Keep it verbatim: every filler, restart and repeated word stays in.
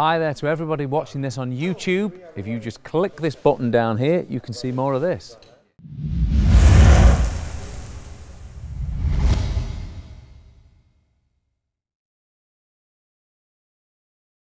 Hi there to everybody watching this on YouTube. If you just click this button down here, you can see more of this.